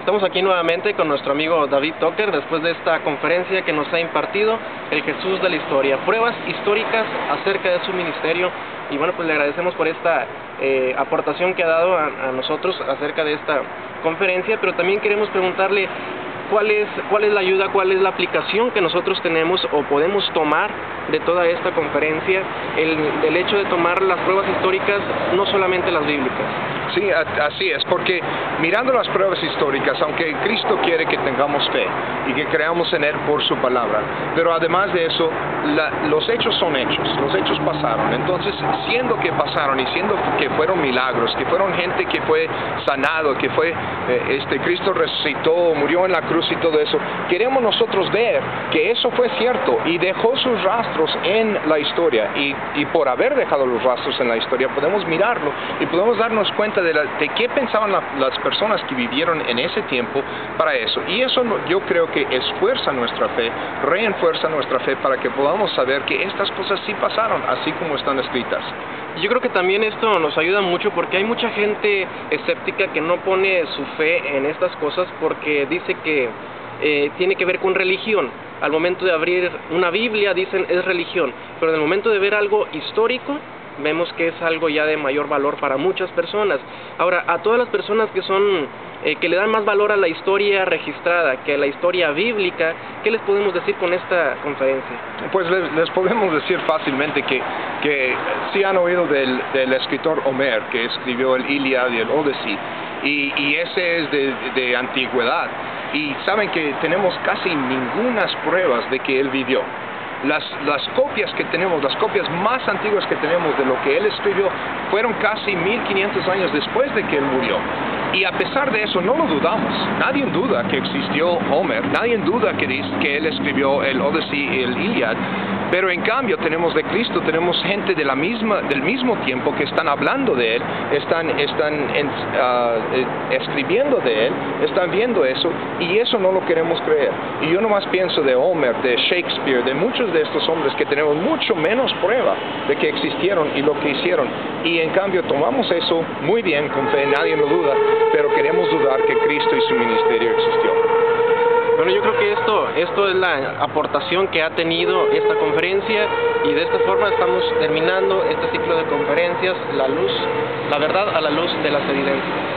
Estamos aquí nuevamente con nuestro amigo David Tucker después de esta conferencia que nos ha impartido el Jesús de la Historia, pruebas históricas acerca de su ministerio. Y bueno, pues le agradecemos por esta aportación que ha dado a nosotros acerca de esta conferencia, pero también queremos preguntarle cuál es la ayuda, cuál es la aplicación que nosotros tenemos o podemos tomar de toda esta conferencia, el hecho de tomar las pruebas históricas, no solamente las bíblicas. Sí, así es, porque mirando las pruebas históricas, aunque Cristo quiere que tengamos fe y que creamos en Él por su palabra, pero además de eso, los hechos son hechos, los hechos pasaron. Entonces, siendo que pasaron y siendo que fueron milagros, que fueron gente que fue sanado, que fue, Cristo resucitó, murió en la cruz y todo eso, queremos nosotros ver que eso fue cierto y dejó sus rastros en la historia, y por haber dejado los rastros en la historia podemos mirarlo y podemos darnos cuenta de qué pensaban las personas que vivieron en ese tiempo para eso, y eso yo creo que esfuerza nuestra fe, reenfuerza nuestra fe para que podamos saber que estas cosas sí pasaron, así como están escritas. Yo creo que también esto nos ayuda mucho porque hay mucha gente escéptica que no pone su fe en estas cosas porque dice que tiene que ver con religión. Al momento de abrir una Biblia dicen es religión, pero en el momento de ver algo histórico vemos que es algo ya de mayor valor para muchas personas. Ahora, a todas las personas que son que le dan más valor a la historia registrada que a la historia bíblica, ¿qué les podemos decir con esta conferencia? Pues les podemos decir fácilmente que sí han oído del escritor Homero, que escribió el Ilíada y el Odisea, y ese es de antigüedad, y saben que tenemos casi ninguna pruebas de que él vivió. Las copias que tenemos, las copias más antiguas que tenemos de lo que él escribió fueron casi 1500 años después de que él murió. Y a pesar de eso no lo dudamos, nadie duda que existió Homero, nadie duda que él escribió el Odisea y el Iliad, pero en cambio tenemos de Cristo, tenemos gente de del mismo tiempo que están hablando de él, están escribiendo de él, están viendo eso, y eso no lo queremos creer. Y yo nomás pienso de Homero, de Shakespeare, de muchos de estos hombres que tenemos mucho menos prueba de que existieron y lo que hicieron, y en cambio tomamos eso muy bien, con fe, nadie lo duda, pero queremos dudar que Cristo y su ministerio existió. Bueno, yo creo que esto es la aportación que ha tenido esta conferencia, y de esta forma estamos terminando este ciclo de conferencias, La Verdad a la Luz de las Evidencias.